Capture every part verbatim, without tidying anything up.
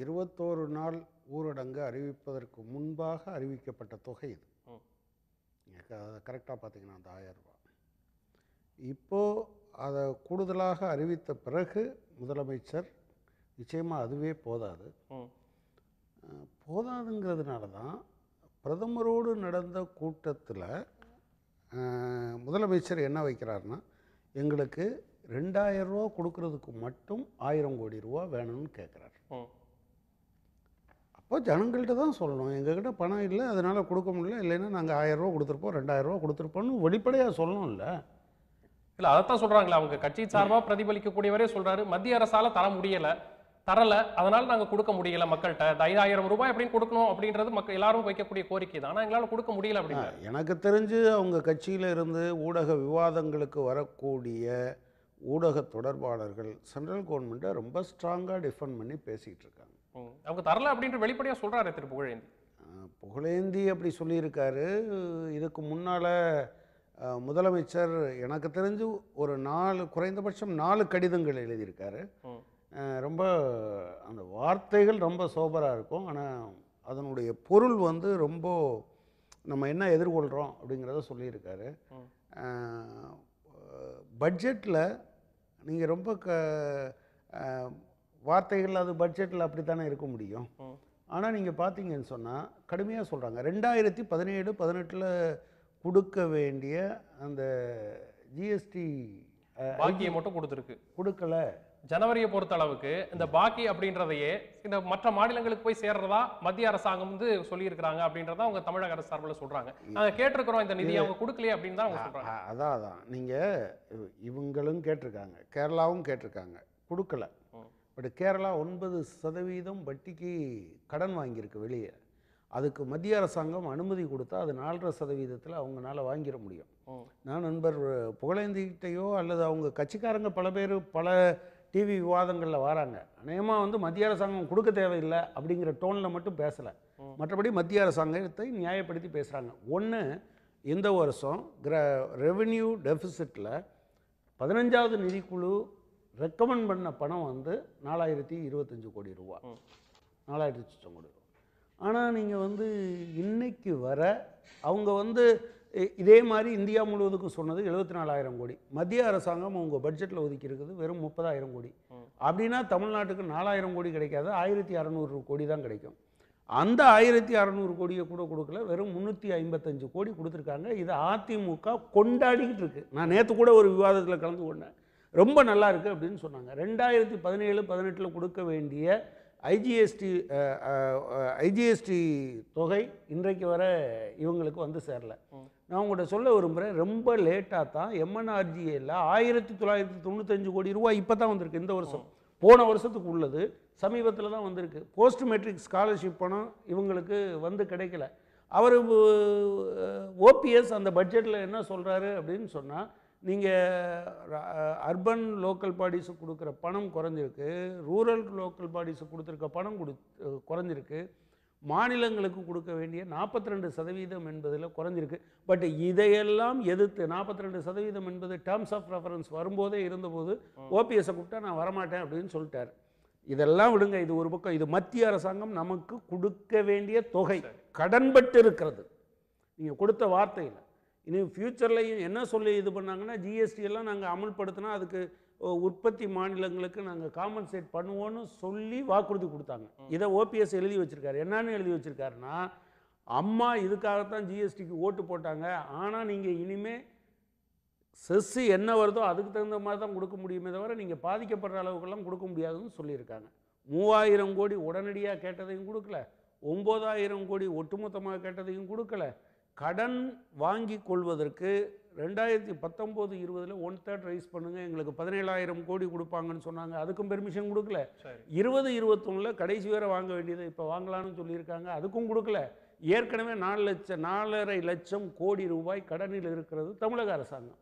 இருபத்தொரு நாள் ஊரடங்கு அறிவிப்பதற்கு முன்பாக அறிவிக்கப்பட்ட தொகை இது. கரெக்டாக பார்த்தீங்கன்னா அந்த ஆயிரம் ரூபா இப்போது அதை கூடுதலாக அறிவித்த பிறகு முதலமைச்சர் நிச்சயமாக அதுவே போதாது போதாதுங்கிறதுனால தான் பிரதமரோடு நடந்த கூட்டத்தில் முதலமைச்சர் என்ன வைக்கிறாருன்னா எங்களுக்கு ரெண்டாயிரம் ரூபா கொடுக்கறதுக்கு மட்டும் ஆயிரம் கோடி ரூபா வேணும்னு கேட்குறாரு. அப்போ ஜனங்கள்கிட்ட தான் சொல்லணும் எங்ககிட்ட பணம் இல்லை அதனால் கொடுக்க முடியல, இல்லைன்னா நாங்கள் ஆயிரம் ரூபா கொடுத்துருப்போம் ரெண்டாயிரம் ரூபா கொடுத்துருப்போம்னு வெளிப்படையாக சொல்லணும்ல. இல்லை அதைத்தான் சொல்கிறாங்களே அவங்க கட்சி சார்பாக பிரதிபலிக்கக்கூடியவரே சொல்கிறாரு மத்திய அரசால் தர முடியலை தரலை அதனால் நாங்கள் கொடுக்க முடியலை மக்கள்கிட்ட இந்த ஐயாயிரம் ரூபாய் அப்படின்னு கொடுக்கணும் அப்படின்றது மக்கள் எல்லாரும் வைக்கக்கூடிய கோரிக்கை தான். ஆனால் எங்களால் கொடுக்க முடியல அப்படின்னா எனக்கு தெரிஞ்சு அவங்க கட்சியில் இருந்து ஊடக விவாதங்களுக்கு வரக்கூடிய ஊடக தொடர்பாளர்கள் சென்ட்ரல் கவர்மெண்ட்டை ரொம்ப ஸ்ட்ராங்காக டிஃபெண்ட் பண்ணி பேசிகிட்டு இருக்காங்க. அவங்க தரலை அப்படின்ற வெளிப்படையாக சொல்கிறாரு திரு புகழேந்தி. புகழேந்தி அப்படி சொல்லியிருக்காரு. இதுக்கு முன்னால் முதலமைச்சர் எனக்கு தெரிஞ்சு ஒரு நாலு குறைந்தபட்சம் நாலு கடிதங்கள் எழுதியிருக்காரு. ரொம்ப அந்த வார்த்தைகள் ரொம்ப சோபராக இருக்கும், ஆனால் அதனுடைய பொருள் வந்து ரொம்ப நம்ம என்ன எதிர்கொள்கிறோம் அப்படிங்கிறத சொல்லியிருக்காரு. பட்ஜெட்டில் நீங்கள் ரொம்ப க வார்த்தைகள் அது பட்ஜெட்டில் அப்படி தானே இருக்க முடியும். ஆனால் நீங்கள் பார்த்தீங்கன்னு சொன்னால் கடுமையாக சொல்கிறாங்க. ரெண்டாயிரத்தி பதினேழு பதினெட்டில் கொடுக்க வேண்டிய அந்த ஜிஎஸ்டி பாக்கியை மட்டும் கொடுத்துருக்கு கொடுக்கல. ஜனவரியை பொறுத்த அளவுக்கு இந்த பாக்கி அப்படின்றதையே இந்த மற்ற மாநிலங்களுக்கு போய் சேர்றதா மத்திய அரசாங்கம் வந்து சொல்லியிருக்கிறாங்க அப்படின்றத அவங்க தமிழக அரசு சார்பில் சொல்கிறாங்க. நாங்கள் கேட்டிருக்கிறோம் இந்த நிதி அவங்க கொடுக்கலையே அப்படின்னு தான் அவங்க சொல்கிறாங்க. அதான் அதான் நீங்கள் இவங்களும் கேட்டிருக்காங்க கேரளாவும் கேட்டிருக்காங்க கொடுக்கல. பட் கேரளா ஒன்பது சதவீதம் வட்டிக்கு கடன் வாங்கியிருக்கு வெளியே, அதுக்கு மத்திய அரசாங்கம் அனுமதி கொடுத்தா அது நாலரை சதவீதத்தில் அவங்களால வாங்கிட முடியும். நான் நண்பர் புகழேந்திகிட்டையோ அல்லது அவங்க கட்சிக்காரங்க பல பேர் பல டிவி விவாதங்களில் வராங்க. அநேகமாக வந்து மத்திய அரசாங்கம் கொடுக்க தேவையில்லை அப்படிங்கிற டோனில் மட்டும் பேசலை, மற்றபடி மத்திய அரசாங்கத்தை நியாயப்படுத்தி பேசுகிறாங்க. ஒன்று, இந்த வருஷம் கிர ரெவென்யூ டெஃபிசிட்டில் பதினஞ்சாவது நிதிக்குழு ரெக்கமெண்ட் பண்ண பணம் வந்து நாலாயிரத்தி இருபத்தஞ்சி கோடி ரூபா நாலாயிரத்தி லட்சம் கோடி ரூபா. ஆனால் நீங்கள் வந்து இன்றைக்கு வர அவங்க வந்து இதே மாதிரி இந்தியா முழுவதுக்கும் சொன்னது எழுபத்தி நாலாயிரம் கோடி, மத்திய அரசாங்கம் அவங்க பட்ஜெட்டில் ஒதுக்கி இருக்குது வெறும் முப்பதாயிரம் கோடி. அப்படின்னா தமிழ்நாட்டுக்கு நாலாயிரம் கோடி கிடைக்காது, ஆயிரத்தி அறநூறு கோடி தான் கிடைக்கும். அந்த ஆயிரத்தி அறநூறு கோடியை கூட கொடுக்கல, வெறும் முந்நூற்றி ஐம்பத்தஞ்சு கோடி கொடுத்துருக்காங்க. இதை அதிமுக கொண்டாடிக்கிட்டு இருக்கு. நான் நேற்று கூட ஒரு விவாதத்தில் கலந்து கொண்டேன், ரொம்ப நல்லா இருக்குது அப்படின்னு சொன்னாங்க. ரெண்டாயிரத்தி பதினேழு பதினெட்டில் கொடுக்க வேண்டிய ஐஜிஎஸ்டி ஐஜிஎஸ்டி தொகை இன்றைக்கு வர இவங்களுக்கு வந்து சேரலை. நான் உங்கள்கிட்ட சொல்ல விரும்புகிறேன், ரொம்ப லேட்டாக தான் எம்என்ஆர்ஜிஏல ஆயிரத்தி தொள்ளாயிரத்தி தொண்ணூத்தஞ்சு கோடி ரூபா இப்போ தான் வந்திருக்கு இந்த வருஷம். போன வருஷத்துக்கு உள்ளது சமீபத்தில் தான் வந்திருக்கு. போஸ்ட் மெட்ரிக் ஸ்காலர்ஷிப் பணம் இவங்களுக்கு வந்து கிடைக்கல. அவர் ஓபிஎஸ் அந்த பட்ஜெட்டில் என்ன சொல்கிறாரு அப்படின்னு சொன்னால் நீங்கள் அர்பன் லோக்கல் பாடிஸுக்கு கொடுக்குற பணம் குறைஞ்சிருக்கு, ரூரல் லோக்கல் பாடிஸுக்கு கொடுத்துருக்க பணம் கொடு குறைஞ்சிருக்கு, மாநிலங்களுக்கு கொடுக்க வேண்டிய நாற்பத்தி ரெண்டு சதவீதம் என்பதில் குறைஞ்சிருக்கு. பட் இதையெல்லாம் எதிர்த்து நாற்பத்தி ரெண்டு சதவீதம் என்பது டேர்ம்ஸ் ஆஃப் ரெஃபரன்ஸ் வரும்போதே இருந்தபோது ஓபிஎஸை கூப்பிட்டா நான் வரமாட்டேன் அப்படின்னு சொல்லிட்டார். இதெல்லாம் விடுங்க, இது ஒரு பக்கம். இது மத்திய அரசாங்கம் நமக்கு கொடுக்க வேண்டிய தொகை கடன்பட்டு இருக்கிறது நீங்கள் கொடுத்த வார்த்தையில். இனி ஃப்யூச்சர்லையும் என்ன சொல்லி இது பண்ணாங்கன்னா ஜிஎஸ்டியெல்லாம் நாங்கள் அமல்படுத்தினா அதுக்கு உற்பத்தி மாநிலங்களுக்கு நாங்கள் காம்பன்சேட் பண்ணுவோன்னு சொல்லி வாக்குறுதி கொடுத்தாங்க. இதை ஓபிஎஸ் எழுதி வச்சுருக்காரு. என்னன்னு எழுதி வச்சுருக்காருன்னா அம்மா இதுக்காகத்தான் ஜிஎஸ்டிக்கு ஓட்டு போட்டாங்க, ஆனால் நீங்கள் இனிமேல் செஸ்ஸு என்ன வருதோ அதுக்கு தகுந்த மாதிரி தான் கொடுக்க முடியுமே தவிர நீங்கள் பாதிக்கப்படுற அளவுக்கெல்லாம் கொடுக்க முடியாதுன்னு சொல்லியிருக்காங்க. மூவாயிரம் கோடி உடனடியாக கேட்டதையும் கொடுக்கல, ஒம்பதாயிரம் கோடி ஒட்டுமொத்தமாக கேட்டதையும் கொடுக்கல. கடன் வாங்கி கொள்வதற்கு ரெண்டாயிரத்தி பத்தொம்போது இருபதில் ஒன் தேர்ட் ரைஸ் பண்ணுங்கள், எங்களுக்கு பதினேழாயிரம் கோடி கொடுப்பாங்கன்னு சொன்னாங்க, அதுக்கும் பெர்மிஷன் கொடுக்கல. இருபது இருபத்தொன்னில் கடைசி வேற வாங்க வேண்டியது இப்போ வாங்கலான்னு சொல்லியிருக்காங்க, அதுக்கும் கொடுக்கல. ஏற்கனவே நாலு லட்சம் நாலரை லட்சம் கோடி ரூபாய் கடனில் இருக்கிறது தமிழக அரசாங்கம்.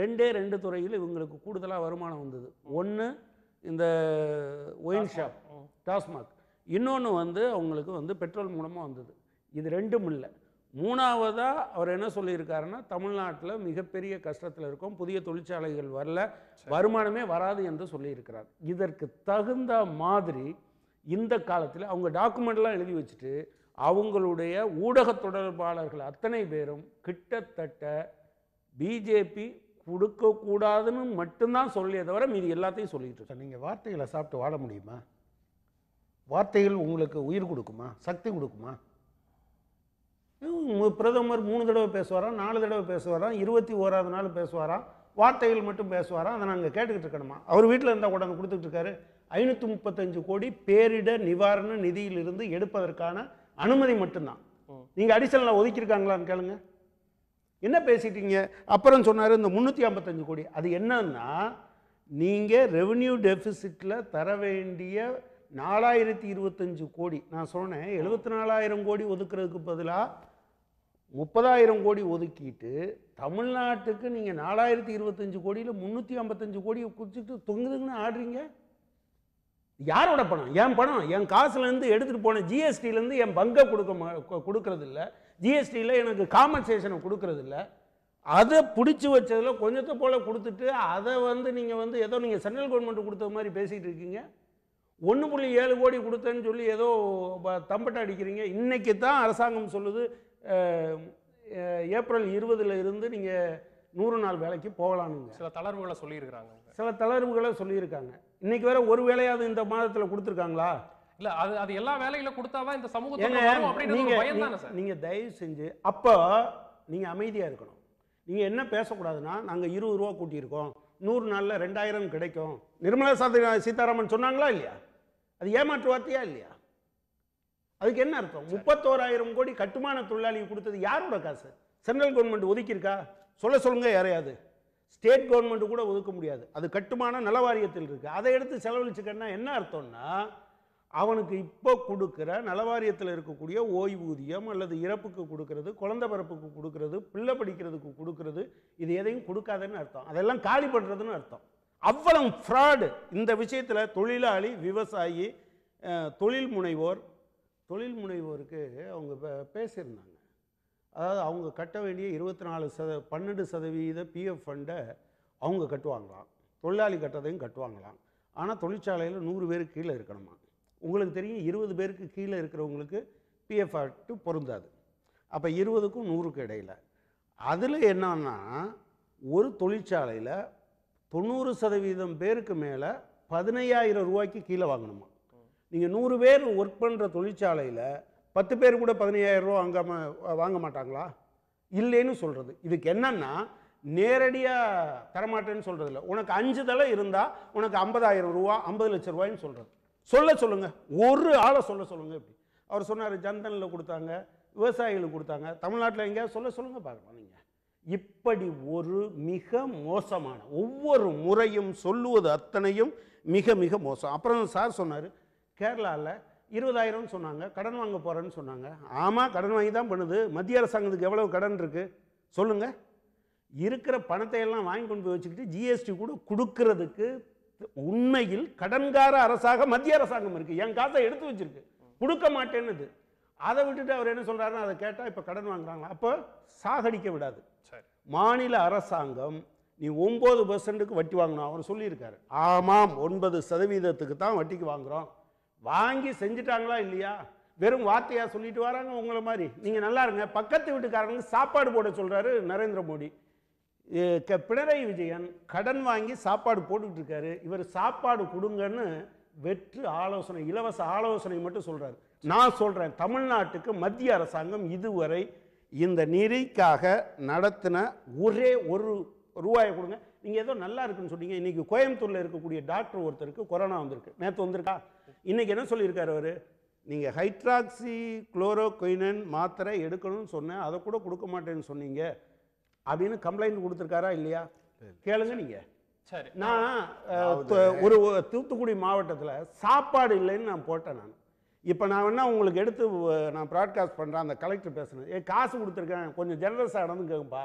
ரெண்டே ரெண்டு துறையில் இவங்களுக்கு கூடுதலாக வருமானம் வந்தது. ஒன்று இந்த ஒயின் ஷாப் டாஸ்மாக், இன்னொன்று வந்து அவங்களுக்கு வந்து பெட்ரோல் மூலமாக வந்தது. இது ரெண்டும் இல்லை. மூணாவதாக அவர் என்ன சொல்லியிருக்காருன்னா தமிழ்நாட்டில் மிகப்பெரிய கஷ்டத்தில் இருக்கும், புதிய தொழிற்சாலைகள் வரல, வருமானமே வராது என்று சொல்லியிருக்கிறார். இதற்கு தகுந்த மாதிரி இந்த காலத்துல அவங்க டாக்குமெண்ட்லாம் எழுதி வச்சிட்டு அவங்களுடைய ஊடக தொடர்பாளர்கள் அத்தனை பேரும் கிட்டத்தட்ட பிஜேபி கொடுக்க கூடாதுன்னு மட்டும் தான் சொல்லியத வர மீதி எல்லாத்தையும் சொல்லிட்டு இருக்காங்க. நீங்க வார்த்தைகளை சாப்பிட்டு வாழ முடியுமா? வார்த்தைகள் உங்களுக்கு உயிர் கொடுக்குமா? சக்தி கொடுக்குமா? பிரதமர் மூணு தடவை பேசுவாராம், நாலு தடவை பேசுவாராம், இருபத்தி ஓராவது நாள் பேசுவாராம், வார்த்தைகள் மட்டும் பேசுவாராம். அதை நாங்கள் கேட்டுக்கிட்டு இருக்கணுமா? அவர் வீட்டில் இருந்தால் உடனே கொடுத்துட்டு இருக்காரு. ஐநூற்றி முப்பத்தஞ்சு கோடி பேரிடர் நிவாரண நிதியிலிருந்து எடுப்பதற்கான அனுமதி மட்டும்தான். நீங்கள் அடிஷனலாக ஒதுக்கியிருக்காங்களான்னு கேளுங்க. என்ன பேசிட்டீங்க? அப்புறம் சொன்னார் இந்த முந்நூற்றி ஐம்பத்தஞ்சு கோடி அது என்னன்னா நீங்கள் ரெவன்யூ டெபிசிட்டில் தர வேண்டிய நாலாயிரத்தி இருபத்தஞ்சு கோடி. நான் சொன்னேன் எழுபத்தி நாலாயிரம் கோடி ஒதுக்குறதுக்கு பதிலாக முப்பதாயிரம் கோடி ஒதுக்கிட்டு தமிழ்நாட்டுக்கு நீங்கள் நாலாயிரத்தி இருபத்தஞ்சு கோடியில் முந்நூற்றி ஐம்பத்தஞ்சு கோடியை குடிச்சிட்டு தொங்குதுங்கன்னு ஆடுறீங்க. யாரோட பணம்? என் பணம், என் காசுலேருந்து எடுத்துகிட்டு போன ஜிஎஸ்டிலேருந்து என் பங்கை கொடுக்க கொடுக்கறதில்ல, ஜிஎஸ்டியில் எனக்கு காம்பன்சேஷனை கொடுக்கறதில்ல. அதை பிடிச்சி வச்சதில் கொஞ்சத்தை போல் கொடுத்துட்டு அதை வந்து நீங்கள் வந்து ஏதோ நீங்கள் சென்ட்ரல் கவர்மெண்ட் கொடுத்த மாதிரி பேசிகிட்டு இருக்கீங்க. ஒன்று புள்ளி ஏழு கோடி கொடுத்தேன்னு சொல்லி ஏதோ தம்பட்டை அடிக்கிறீங்க. இன்றைக்கி தான் அரசாங்கம் சொல்லுது ஏப்ரல் இருபதுல இருந்து நீங்கள் நூறு நாள் வேலைக்கு போகலான்னு சில தளர்வுகளை சொல்லியிருக்கிறாங்க. சில தளர்வுகளை சொல்லியிருக்காங்க. இன்றைக்கி வேறு ஒரு வேலையாவது இந்த மாதத்தில் கொடுத்துருக்காங்களா? இல்லை, அது அது எல்லா வேலையில் கொடுத்தாதான் இந்த சமூகத்தில். நீங்கள் தயவு செஞ்சு அப்போ நீங்கள் அமைதியாக இருக்கணும். நீங்கள் என்ன பேசக்கூடாதுன்னா நாங்கள் இருபது ரூபா கூட்டியிருக்கோம், நூறு நாளில் ரெண்டாயிரம் கிடைக்கும் நிர்மலா சீதாராமன் சொன்னாங்களா இல்லையா? அது ஏமாற்று வார்த்தையா இல்லையா? அதுக்கு என்ன அர்த்தம்? முப்பத்தோராயிரம் கோடி கட்டுமான தொழிலாளிக்கு கொடுத்தது யாரோட காசு? சென்ட்ரல் கவர்மெண்ட் ஒதுக்கியிருக்கா? சொல்ல சொல்லுங்க யாரையாது. ஸ்டேட் கவர்மெண்ட் கூட ஒதுக்க முடியாது, அது கட்டுமான நல வாரியத்தில் இருக்கு. அதை எடுத்து செலவழிச்சுக்கன்னா என்ன அர்த்தம்னா அவனுக்கு இப்போ கொடுக்குற நலவாரியத்தில் இருக்கக்கூடிய ஓய்வூதியம் அல்லது இறப்புக்கு கொடுக்கறது, குழந்தை பிறப்புக்கு கொடுக்கறது, பிள்ளை படிக்கிறதுக்கு கொடுக்கறது, இது எதையும் கொடுக்காதுன்னு அர்த்தம். அதெல்லாம் காலி பண்ணுறதுன்னு அர்த்தம். அவ்வளவு ஃப்ராடு. இந்த விஷயத்தில் தொழிலாளி, விவசாயி, தொழில் முனைவோர் தொழில் முனைவோருக்கு அவங்க பேசியிருந்தாங்க. அதாவது அவங்க கட்ட வேண்டிய இருபத்தி நாலு சத பன்னெண்டு சதவீத பிஎஃப் ஃபண்டை அவங்க கட்டுவாங்களாம், தொழிலாளி கட்டதையும் கட்டுவாங்களாம். ஆனால் தொழிற்சாலையில் நூறு பேர் கீழே இருக்கணுமா? உங்களுக்கு தெரியும் இருபது பேருக்கு கீழே இருக்கிறவங்களுக்கு பிஎஃப் ஆட்டு பொருந்தாது. அப்போ இருபதுக்கும் நூறுக்கு இடையில் அதில் என்னன்னா ஒரு தொழிற்சாலையில் தொண்ணூறு சதவீதம் பேருக்கு மேலே பதினையாயிரம் ரூபாய்க்கு கீழே வாங்கணுமா? நீங்கள் நூறு பேர் ஒர்க் பண்ணுற தொழிற்சாலையில் பத்து பேர் கூட பதினையாயிரம் ரூபா வாங்காமல் வாங்க மாட்டாங்களா? இல்லைன்னு சொல்கிறது. இதுக்கு என்னென்னா நேரடியாக தரமாட்டேன்னு சொல்கிறது இல்லை, உனக்கு அஞ்சு தலை இருந்தால் உனக்கு ஐம்பதாயிரம் ரூபா ஐம்பது லட்ச ரூபாயின்னு சொல்கிறது. சொல்ல சொல்லுங்கள், ஒரு ஆளை சொல்ல சொல்லுங்கள். இப்படி அவர் சொன்னார் ஜன்தனில் கொடுத்தாங்க, விவசாயிகளுக்கு கொடுத்தாங்க, தமிழ்நாட்டில் எங்கேயாவது சொல்ல சொல்லுங்கள் பார்க்கலாம். நீங்கள் இப்படி ஒரு மிக மோசமான ஒவ்வொரு முறையும் சொல்லுவது அத்தனையும் மிக மிக மோசம். அப்புறம் சார் சொன்னார் கேரளாவில் இருபதாயிரம்னு சொன்னாங்க, கடன் வாங்க போகிறேன்னு சொன்னாங்க. ஆமாம், கடன் வாங்கி தான் பண்ணுது. மத்திய அரசாங்கத்துக்கு எவ்வளோ கடன் இருக்குது சொல்லுங்கள். இருக்கிற பணத்தை எல்லாம் வாங்கி கொண்டு போய் வச்சுக்கிட்டு ஜிஎஸ்டி கூட கொடுக்கறதுக்கு உண்மையில் கடன்கார அரசாக மத்திய அரசாங்கம் இருக்குது. என் காசை எடுத்து வச்சிருக்கு, கொடுக்க மாட்டேன்னு. அதை விட்டுட்டு அவர் என்ன சொல்கிறாருன்னு அதை கேட்டால் இப்போ கடன் வாங்குறாங்களா? அப்போ சாகடிக்க விடாது மாநில அரசாங்கம். நீ ஒம்பது பர்சன்ட்டுக்கு வட்டி வாங்கணும் அவர் சொல்லியிருக்காரு. ஆமாம், ஒன்பது சதவீதத்துக்கு தான் வட்டிக்கு வாங்குகிறோம். வாங்கி செஞ்சுட்டாங்களா இல்லையா? வெறும் வார்த்தையாக சொல்லிட்டு வராங்க உங்களை மாதிரி. நீங்கள் நல்லா இருங்க. பக்கத்து வீட்டுக்காரங்க சாப்பாடு போட சொல்கிறாரு நரேந்திர மோடி. பினராயி விஜயன் கடன் வாங்கி சாப்பாடு போட்டுக்கிட்டு இருக்காரு. இவர் சாப்பாடு கொடுங்கன்னு வெற்று ஆலோசனை, இலவச ஆலோசனை மட்டும் சொல்கிறார். நான் சொல்கிறேன் தமிழ்நாட்டுக்கு மத்திய அரசாங்கம் இதுவரை இந்த நிதிக்காக நடத்தின ஒரே ஒரு ரூபாயை கொடுங்க. நீங்கள் ஏதோ நல்லா இருக்குன்னு சொன்னீங்க. இன்றைக்கி கோயம்புத்தூரில் இருக்கக்கூடிய டாக்டர் ஒருத்தருக்கு கொரோனா வந்திருக்கு, நேற்று வந்திருக்கா? இன்றைக்கி என்ன சொல்லியிருக்காரு அவர்? நீங்கள் ஹைட்ராக்சி குளோரோகுயினன் மாத்திரை எடுக்கணும்னு சொன்னேன், அதை கூட கொடுக்க மாட்டேன்னு சொன்னீங்க அப்படின்னு கம்ப்ளைண்ட் கொடுத்துருக்காரா இல்லையா? கேளுங்க நீங்க. சரி, நான் ஒரு தூத்துக்குடி மாவட்டத்தில் சாப்பாடு இல்லைன்னு நான் போட்டேன். நான் இப்போ நான் வேணா உங்களுக்கு எடுத்து நான் ப்ராட்காஸ்ட் பண்ணுறேன். அந்த கலெக்டர் பேசுனேன், ஏ காசு கொடுத்துருக்கேன் கொஞ்சம் ஜெனரஸாக இடம்னு கேட்கும்பா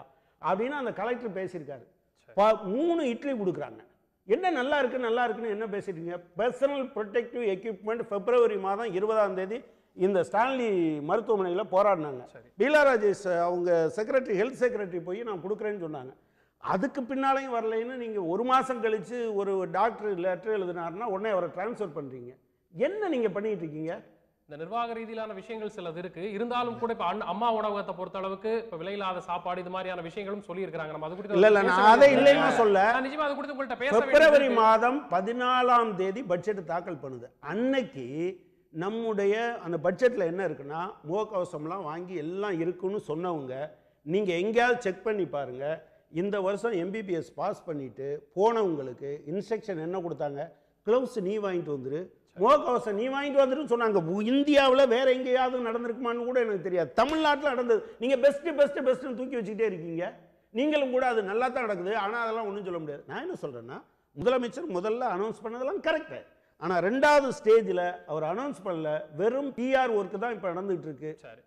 அப்படின்னு அந்த கலெக்டர் பேசியிருக்காரு. மூணு இட்லி கொடுக்குறாங்க. என்ன நல்லா இருக்கு நல்லா இருக்குன்னு என்ன பேசிட்டீங்க? பர்சனல் ப்ரொடெக்டிவ் எக்யூப்மெண்ட் பிப்ரவரி மாதம் இருபதாம் தேதி இந்த ஸ்டான்லி மருத்துவமனையில் போராடினாங்க. பீலா ராஜேஷ் அவங்க செக்ரட்டரி, ஹெல்த் செக்ரட்டரி போய் நான் கொடுக்குறேன்னு சொன்னாங்க. அதுக்கு பின்னாலையும் வரலைன்னு நீங்கள் ஒரு மாதம் கழித்து ஒரு டாக்டர் லெட்டர் எழுதினாருன்னா உடனே அவரை டிரான்ஸ்ஃபர் பண்ணுறீங்க. என்ன நீங்க பண்ணிட்டு இருக்கீங்க? இந்த நிர்வாக ரீதியிலான விஷயங்கள் சிலது இருக்கு. இருந்தாலும் கூட இப்ப அம்மா உணவகத்தை பொறுத்த அளவுக்கு இப்ப விலையில்லாத சாப்பாடு இது மாதிரியான விஷயங்களும் சொல்லி இருக்காங்க. நம்ம அது குறித்து இல்ல இல்ல நான் அதை இல்லைன்னு சொல்ல, நிஜமா அது குறித்து உங்கள்ட்ட பேச வேண்டியது. பிப்ரவரி மாதம் பதினாலாம் தேதி பட்ஜெட் தாக்கல் பண்ணுது. அன்னைக்கு நம்முடைய அந்த பட்ஜெட்ல என்ன இருக்குன்னா முகக்கவசம்லாம் வாங்கி எல்லாம் இருக்குன்னு சொன்னவங்க, நீங்க எங்கேயாவது செக் பண்ணி பாருங்க, இந்த வருஷம் எம்பிபிஎஸ் பாஸ் பண்ணிட்டு போனவங்களுக்கு இன்ஸ்ட்ரக்ஷன் என்ன கொடுத்தாங்க? க்ளவுஸ் நீ வாங்கிட்டு வந்துரு, முகக்கவசம் நீ வாங்கிட்டு வந்துருன்னு சொன்னாங்க. இந்தியாவில் வேற எங்கேயாவது நடந்திருக்குமான்னு கூட எனக்கு தெரியாது. தமிழ்நாட்டில் நடந்தது. நீங்க பெஸ்ட் பெஸ்ட் பெஸ்ட்னு தூக்கி வச்சுக்கிட்டே இருக்கீங்க. நீங்களும் கூட அது நல்லா தான் நடக்குது, ஆனால் அதெல்லாம் ஒன்றும் சொல்ல முடியாது. நான் என்ன சொல்றேன்னா, முதலமைச்சர் முதல்ல அனௌன்ஸ் பண்ணதெல்லாம் கரெக்டு, ஆனால் ரெண்டாவது ஸ்டேஜில் அவர் அனௌன்ஸ் பண்ணல, வெறும் பிஆர் ஒர்க்கு தான் இப்போ நடந்துகிட்டு இருக்கு.